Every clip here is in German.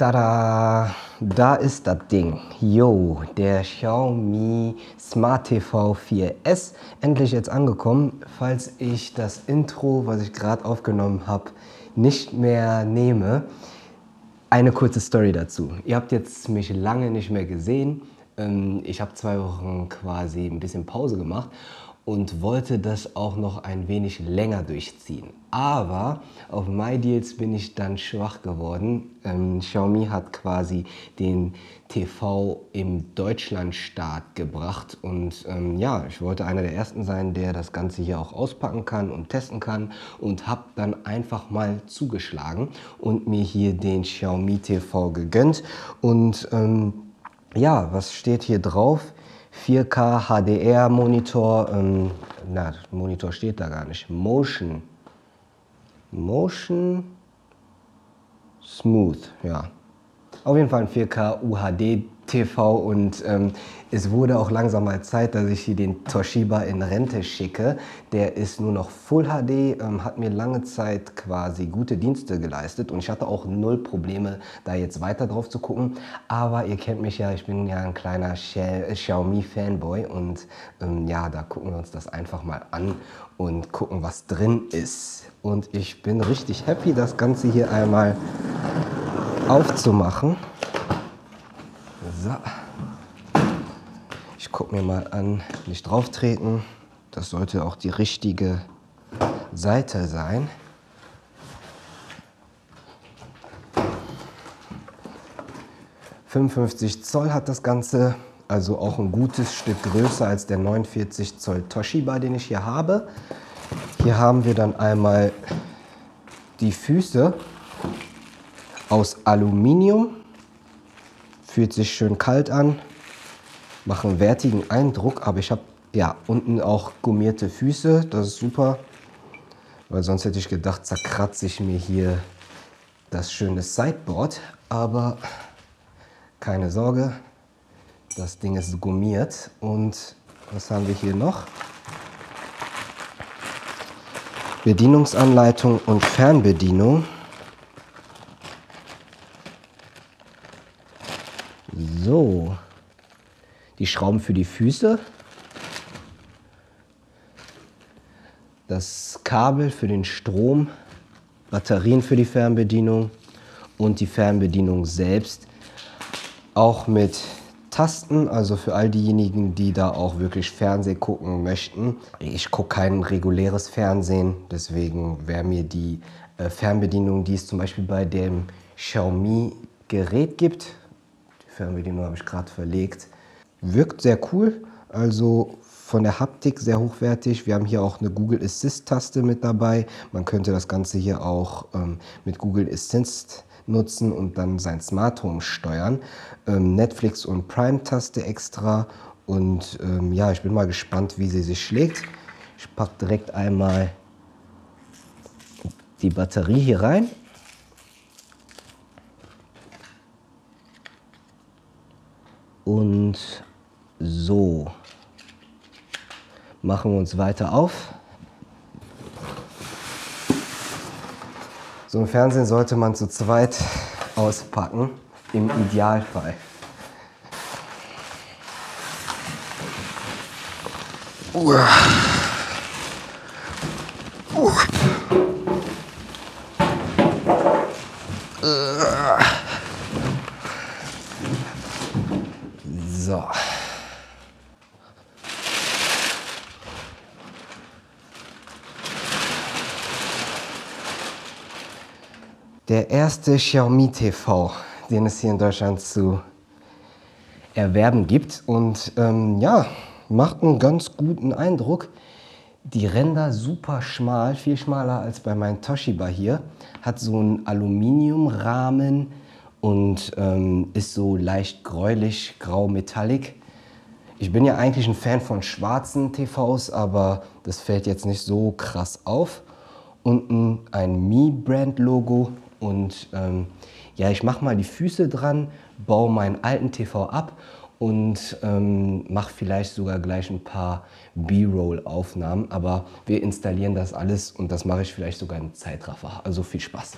Tada! Da ist das Ding. Yo, der Xiaomi Smart TV4S. Endlich jetzt angekommen. Falls ich das Intro, was ich gerade aufgenommen habe, nicht mehr nehme, eine kurze Story dazu. Ihr habt jetzt mich lange nicht mehr gesehen. Ich habe 2 Wochen quasi ein bisschen Pause gemacht und wollte das auch noch ein wenig länger durchziehen. Aber auf My Deals bin ich dann schwach geworden. Xiaomi hat quasi den TV im Deutschlandstart gebracht. Und ja, ich wollte einer der Ersten sein, der das Ganze hier auch auspacken kann und testen kann. Und habe dann einfach mal zugeschlagen und mir hier den Xiaomi TV gegönnt. Und ja, was steht hier drauf? 4K HDR Monitor, na, Monitor steht da gar nicht, Motion Smooth, ja. Auf jeden Fall ein 4K UHD TV und es wurde auch langsam mal Zeit, dass ich hier den Toshiba in Rente schicke. Der ist nur noch Full HD, hat mir lange Zeit quasi gute Dienste geleistet und ich hatte auch null Probleme, da jetzt weiter drauf zu gucken. Aber ihr kennt mich ja, ich bin ja ein kleiner Xiaomi-Fanboy und ja, da gucken wir uns das einfach mal an und gucken, was drin ist. Und ich bin richtig happy, das Ganze hier einmal aufzumachen. So. Ich gucke mir mal an, nicht drauf treten. Das sollte auch die richtige Seite sein. «55 Zoll» hat das Ganze, also auch ein gutes Stück größer als der 49 Zoll Toshiba, den ich hier habe. Hier haben wir dann einmal die Füße aus Aluminium. Fühlt sich schön kalt an, macht einen wertigen Eindruck, aber ich habe ja unten auch gummierte Füße, das ist super, weil sonst hätte ich gedacht, zerkratze ich mir hier das schöne Sideboard, aber keine Sorge, das Ding ist gummiert. Und was haben wir hier noch? Bedienungsanleitung und Fernbedienung. So, die Schrauben für die Füße, das Kabel für den Strom, Batterien für die Fernbedienung und die Fernbedienung selbst. Auch mit Tasten, also für all diejenigen, die da auch wirklich Fernsehen gucken möchten. Ich gucke kein reguläres Fernsehen, deswegen wäre mir die Fernbedienung, die es zum Beispiel bei dem Xiaomi-Gerät gibt, Fernbedienung habe ich gerade verlegt. Wirkt sehr cool, also von der Haptik sehr hochwertig. Wir haben hier auch eine Google Assist-Taste mit dabei. Man könnte das Ganze hier auch mit Google Assist nutzen und dann sein Smart Home steuern. Netflix und Prime-Taste extra. Und ja, ich bin mal gespannt, wie sie sich schlägt. Ich packe direkt einmal die Batterie hier rein. Und so, machen wir uns weiter auf. So ein Fernsehen sollte man zu zweit auspacken, im Idealfall. So. Der erste Xiaomi TV, den es hier in Deutschland zu erwerben gibt. Und ja, macht einen ganz guten Eindruck. Die Ränder super schmal, viel schmaler als bei meinem Toshiba hier. Hat so einen Aluminiumrahmen. Und ist so leicht gräulich, grau-metallic. Ich bin ja eigentlich ein Fan von schwarzen TVs, aber das fällt jetzt nicht so krass auf. Unten ein Mi-Brand-Logo und ja, ich mache mal die Füße dran, baue meinen alten TV ab und mache vielleicht sogar gleich ein paar B-Roll-Aufnahmen. Aber wir installieren das alles und das mache ich vielleicht sogar im Zeitraffer. Also viel Spaß!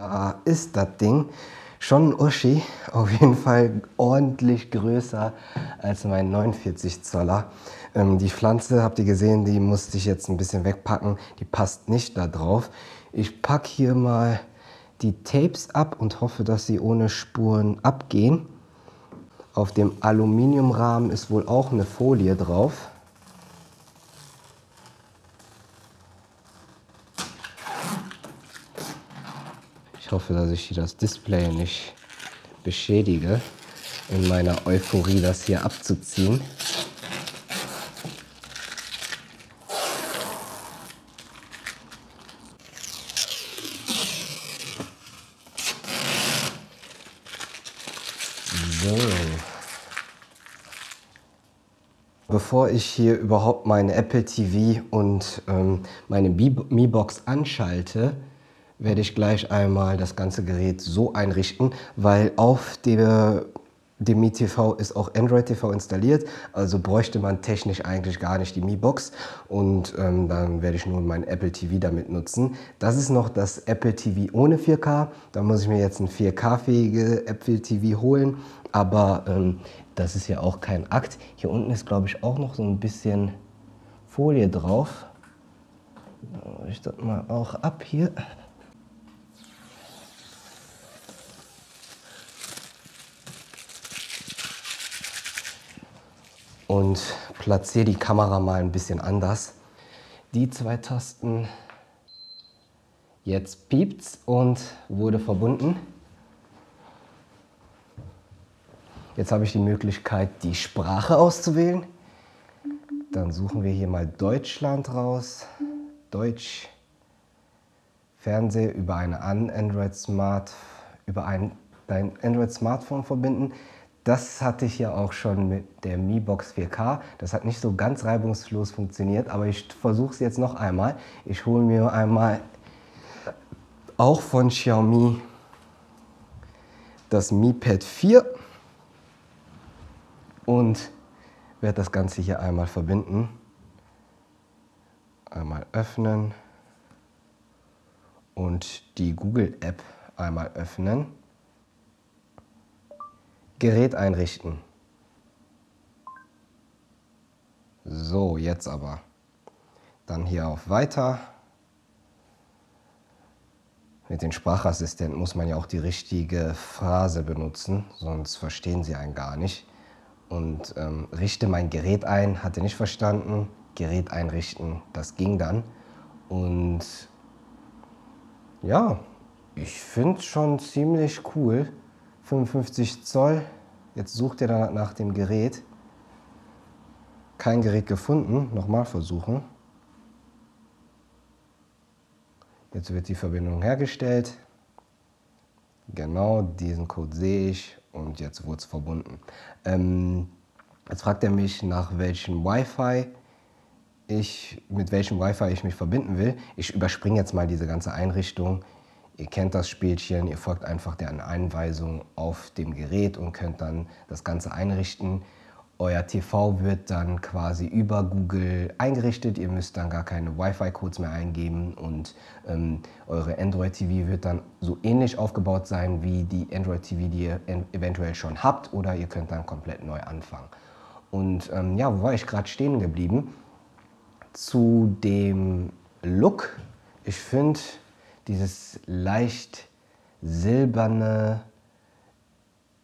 Da ist das Ding schon Uschi, auf jeden Fall ordentlich größer als mein 49 Zoller. Die Pflanze, habt ihr gesehen, die musste ich jetzt ein bisschen wegpacken, die passt nicht da drauf. Ich packe hier mal die Tapes ab und hoffe, dass sie ohne Spuren abgehen. Auf dem Aluminiumrahmen ist wohl auch eine Folie drauf. Ich hoffe, dass ich hier das Display nicht beschädige, in meiner Euphorie, das hier abzuziehen. So. Bevor ich hier überhaupt meine Apple TV und meine Mi Box anschalte, werde ich gleich einmal das ganze Gerät so einrichten, weil auf dem Mi TV ist auch Android TV installiert, also bräuchte man technisch eigentlich gar nicht die Mi Box und dann werde ich nur mein Apple TV damit nutzen. Das ist noch das Apple TV ohne 4K, da muss ich mir jetzt ein 4K-fähige Apple TV holen, aber das ist ja auch kein Akt. Hier unten ist, glaube ich, auch noch so ein bisschen Folie drauf. Dann mache ich das mal auch ab hier. Und platziere die Kamera mal ein bisschen anders. Die zwei Tasten, jetzt piept's und wurde verbunden. Jetzt habe ich die Möglichkeit, die Sprache auszuwählen. Dann suchen wir hier mal Deutschland raus. Deutsch, Fernseher über dein Android Smartphone verbinden. Das hatte ich ja auch schon mit der Mi Box 4K. Das hat nicht so ganz reibungslos funktioniert, aber ich versuche es jetzt noch einmal. Ich hole mir einmal auch von Xiaomi das Mi Pad 4 und werde das Ganze hier einmal verbinden. Einmal öffnen und die Google App einmal öffnen. Gerät einrichten. So, jetzt aber. Dann hier auf Weiter. Mit dem Sprachassistenten muss man ja auch die richtige Phrase benutzen, sonst verstehen sie einen gar nicht. Und richte mein Gerät ein, hatte nicht verstanden. Gerät einrichten, das ging dann. Und ja, ich finde es schon ziemlich cool. 55 Zoll, jetzt sucht ihr dann nach dem Gerät. Kein Gerät gefunden, nochmal versuchen. Jetzt wird die Verbindung hergestellt. Genau, diesen Code sehe ich und jetzt wurde es verbunden. Jetzt fragt er mich, nach welchem Wi-Fi ich mich verbinden will. Ich überspringe jetzt mal diese ganze Einrichtung. Ihr kennt das Spielchen, ihr folgt einfach der Anweisung auf dem Gerät und könnt dann das Ganze einrichten. Euer TV wird dann quasi über Google eingerichtet, ihr müsst dann gar keine Wi-Fi-Codes mehr eingeben und eure Android TV wird dann so ähnlich aufgebaut sein wie die Android TV, die ihr eventuell schon habt, oder ihr könnt dann komplett neu anfangen. Und ja, wo war ich gerade stehen geblieben? Zu dem Look. Ich finde dieses leicht silberne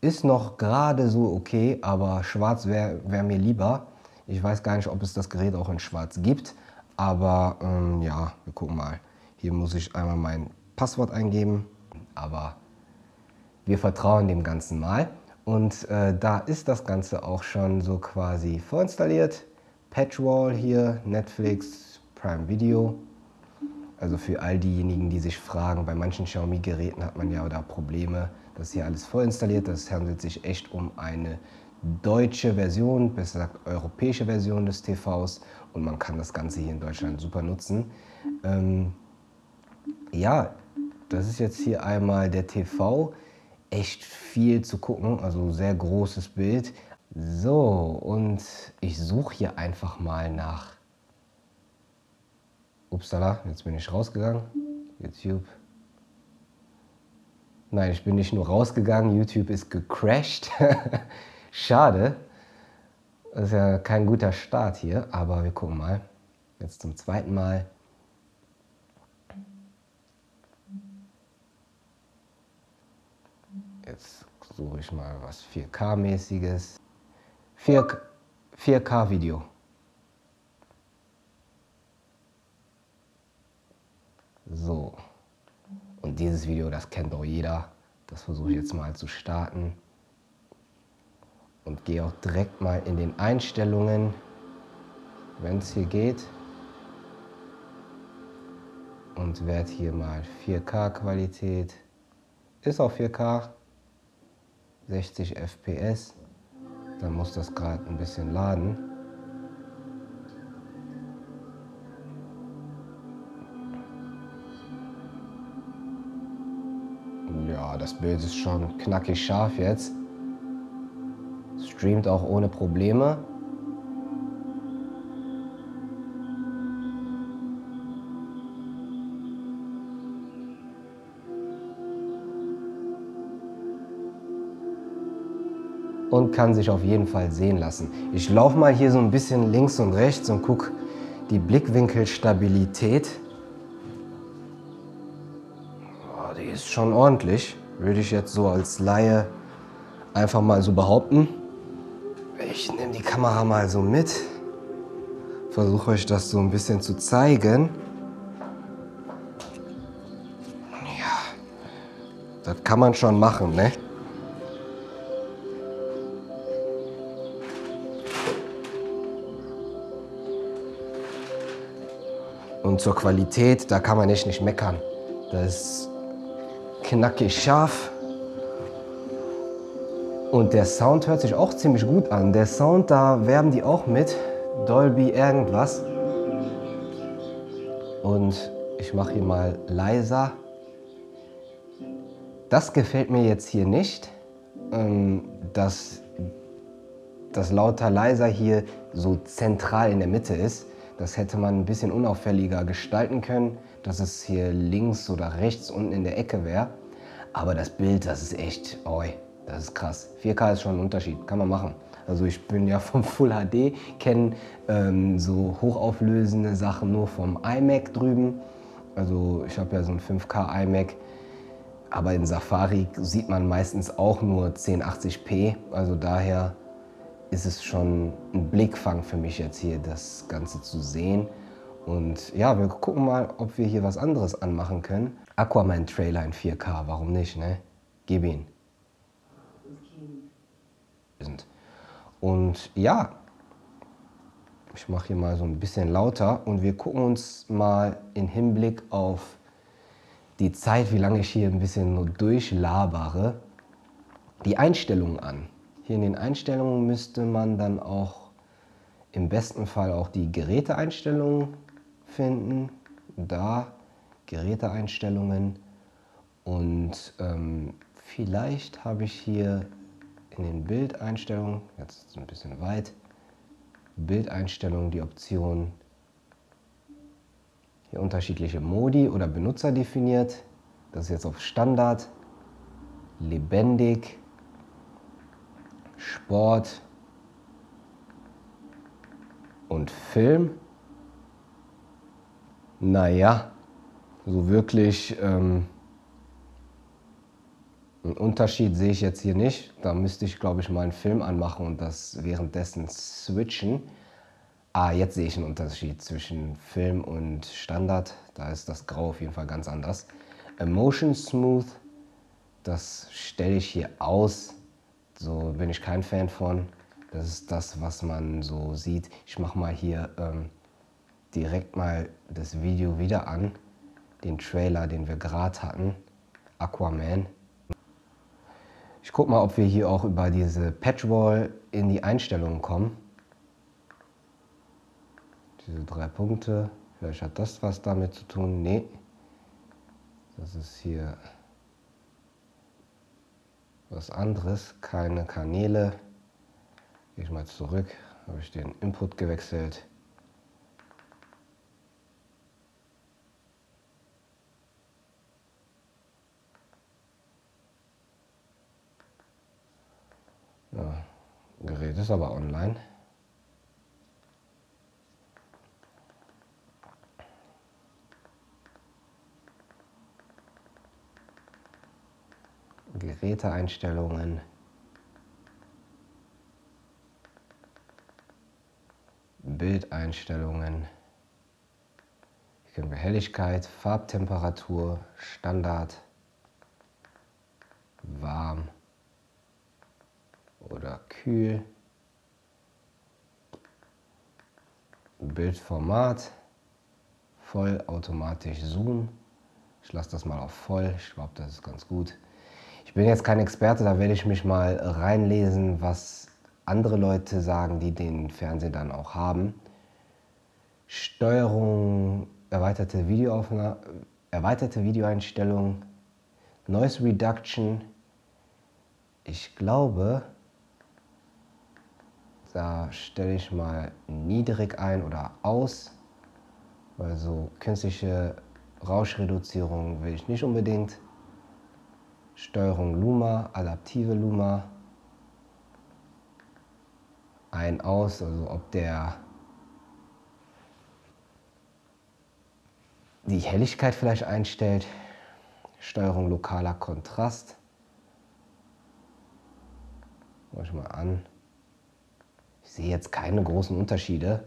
ist noch gerade so okay, aber schwarz wär mir lieber. Ich weiß gar nicht, ob es das Gerät auch in schwarz gibt, aber ja, wir gucken mal. Hier muss ich einmal mein Passwort eingeben, aber wir vertrauen dem Ganzen mal. Und da ist das Ganze auch schon so quasi vorinstalliert. Patchwall hier, Netflix, Prime Video. Also für all diejenigen, die sich fragen, bei manchen Xiaomi-Geräten hat man ja da Probleme, dass hier alles vorinstalliert. Das handelt sich echt um eine deutsche Version, besser gesagt europäische Version des TVs, und man kann das Ganze hier in Deutschland super nutzen. Ja, das ist jetzt hier einmal der TV. Echt viel zu gucken, also sehr großes Bild. So, und ich suche hier einfach mal nach. Upsala, jetzt bin ich rausgegangen. YouTube. Nein, ich bin nicht nur rausgegangen, YouTube ist gecrashed. Schade. Das ist ja kein guter Start hier, aber wir gucken mal. Jetzt zum zweiten Mal. Jetzt suche ich mal was 4K-mäßiges. 4K-Video. So. Und dieses Video, das kennt doch jeder. Das versuche ich jetzt mal zu starten. Und gehe auch direkt mal in den Einstellungen, wenn es hier geht. Und werde hier mal 4K-Qualität. Ist auch 4K. 60 FPS. Dann muss das gerade ein bisschen laden. Ja, das Bild ist schon knackig scharf jetzt. Streamt auch ohne Probleme. Und kann sich auf jeden Fall sehen lassen. Ich laufe mal hier so ein bisschen links und rechts und gucke die Blickwinkelstabilität. Oh, die ist schon ordentlich, würde ich jetzt so als Laie einfach mal so behaupten. Ich nehme die Kamera mal so mit, versuche euch das so ein bisschen zu zeigen. Ja, das kann man schon machen, ne? Und zur Qualität, da kann man echt nicht meckern. Das ist knackig scharf. Und der Sound hört sich auch ziemlich gut an. Der Sound, da werben die auch mit. Dolby irgendwas. Und ich mache hier mal leiser. Das gefällt mir jetzt hier nicht. Dass das lauter leiser hier so zentral in der Mitte ist. Das hätte man ein bisschen unauffälliger gestalten können, dass es hier links oder rechts unten in der Ecke wäre. Aber das Bild, das ist echt, oi, das ist krass. 4K ist schon ein Unterschied, kann man machen. Also ich bin ja vom Full HD, kenne so hochauflösende Sachen nur vom iMac drüben. Also ich habe ja so ein 5K iMac, aber in Safari sieht man meistens auch nur 1080p, also daher ist es schon ein Blickfang für mich jetzt hier, das Ganze zu sehen. Und ja, wir gucken mal, ob wir hier was anderes anmachen können. Aquaman-Trailer in 4K, warum nicht, ne? Gib ihn. Und ja, ich mache hier mal so ein bisschen lauter und wir gucken uns mal in Hinblick auf die Zeit, wie lange ich hier ein bisschen nur durchlabere, die Einstellungen an. Hier in den Einstellungen müsste man dann auch im besten Fall auch die Geräteeinstellungen finden. Da Geräteeinstellungen und vielleicht habe ich hier in den Bildeinstellungen, jetzt ist es ein bisschen weit, Bildeinstellungen die Option hier unterschiedliche Modi oder Benutzer definiert. Das ist jetzt auf Standard, lebendig. Sport und Film. Naja, so wirklich einen Unterschied sehe ich jetzt hier nicht. Da müsste ich, glaube ich, mal einen Film anmachen und das währenddessen switchen. Ah, jetzt sehe ich einen Unterschied zwischen Film und Standard. Da ist das Grau auf jeden Fall ganz anders. Motion Smooth, das stelle ich hier aus. So bin ich kein Fan von. Das ist das, was man so sieht. Ich mache mal hier direkt mal das Video wieder an. Den Trailer, den wir gerade hatten. Aquaman. Ich gucke mal, ob wir hier auch über diese Patchwall in die Einstellungen kommen. Diese 3 Punkte. Vielleicht hat das was damit zu tun. Nee. Das ist hier was anderes, keine Kanäle. Gehe ich mal zurück, habe ich den Input gewechselt. Gerät ist aber online. Geräteeinstellungen. Bildeinstellungen. Hier können wir Helligkeit, Farbtemperatur, Standard, warm oder kühl, Bildformat, vollautomatisch Zoom. Ich lasse das mal auf voll, ich glaube, das ist ganz gut. Ich bin jetzt kein Experte, da werde ich mich mal reinlesen, was andere Leute sagen, die den Fernseher dann auch haben. Steuerung, erweiterte Videoaufnahme, erweiterte Videoeinstellung, Noise Reduction. Ich glaube, da stelle ich mal niedrig ein oder aus, weil so künstliche Rauschreduzierung will ich nicht unbedingt. Steuerung Luma, adaptive Luma. Ein, aus, also ob die Helligkeit vielleicht einstellt. Steuerung lokaler Kontrast. Mach ich mal an. Ich sehe jetzt keine großen Unterschiede.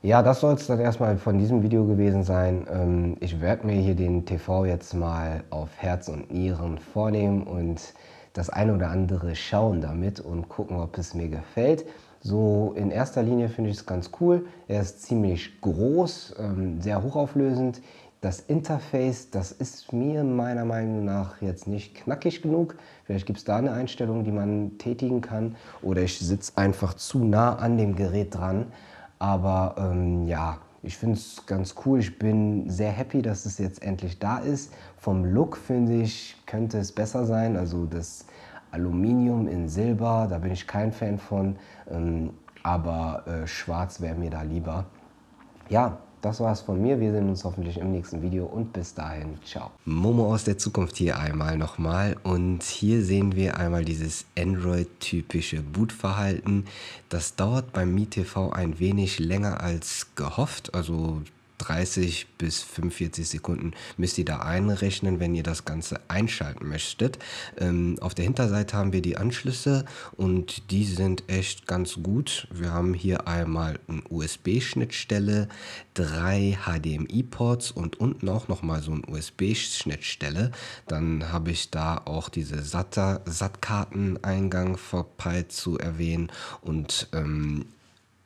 Ja, das soll es dann erstmal von diesem Video gewesen sein. Ich werde mir hier den TV jetzt mal auf Herz und Nieren vornehmen und das eine oder andere schauen damit und gucken, ob es mir gefällt. So in erster Linie finde ich es ganz cool. Er ist ziemlich groß, sehr hochauflösend. Das Interface, das ist mir meiner Meinung nach jetzt nicht knackig genug. Vielleicht gibt es da eine Einstellung, die man tätigen kann. Oder ich sitze einfach zu nah an dem Gerät dran. Aber ja, ich finde es ganz cool. Ich bin sehr happy, dass es jetzt endlich da ist. Vom Look, finde ich, könnte es besser sein. Also das Aluminium in Silber, da bin ich kein Fan von, aber schwarz wäre mir da lieber. Ja, das war's von mir. Wir sehen uns hoffentlich im nächsten Video und bis dahin, ciao. Momo aus der Zukunft hier einmal nochmal, und hier sehen wir einmal dieses Android-typische Bootverhalten. Das dauert beim Mi TV ein wenig länger als gehofft, also 30 bis 45 Sekunden müsst ihr da einrechnen, wenn ihr das Ganze einschalten möchtet. Auf der Hinterseite haben wir die Anschlüsse und die sind echt ganz gut. Wir haben hier einmal eine USB-Schnittstelle, 3 HDMI-Ports und unten auch nochmal so eine USB-Schnittstelle. Dann habe ich da auch diese SAT-Karteneingang verpeilt zu erwähnen und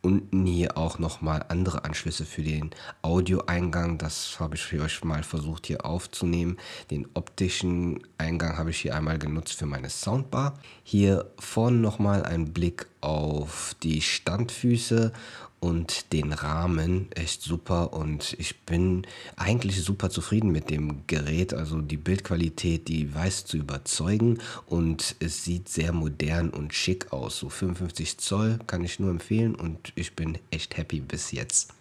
unten hier auch nochmal andere Anschlüsse für den Audioeingang, das habe ich für euch mal versucht hier aufzunehmen. Den optischen Eingang habe ich hier einmal genutzt für meine Soundbar. Hier vorne nochmal ein Blick auf die Standfüße und den Rahmen, echt super, und ich bin eigentlich super zufrieden mit dem Gerät. Also die Bildqualität, die weiß zu überzeugen und es sieht sehr modern und schick aus. So 55 Zoll kann ich nur empfehlen und ich bin echt happy bis jetzt.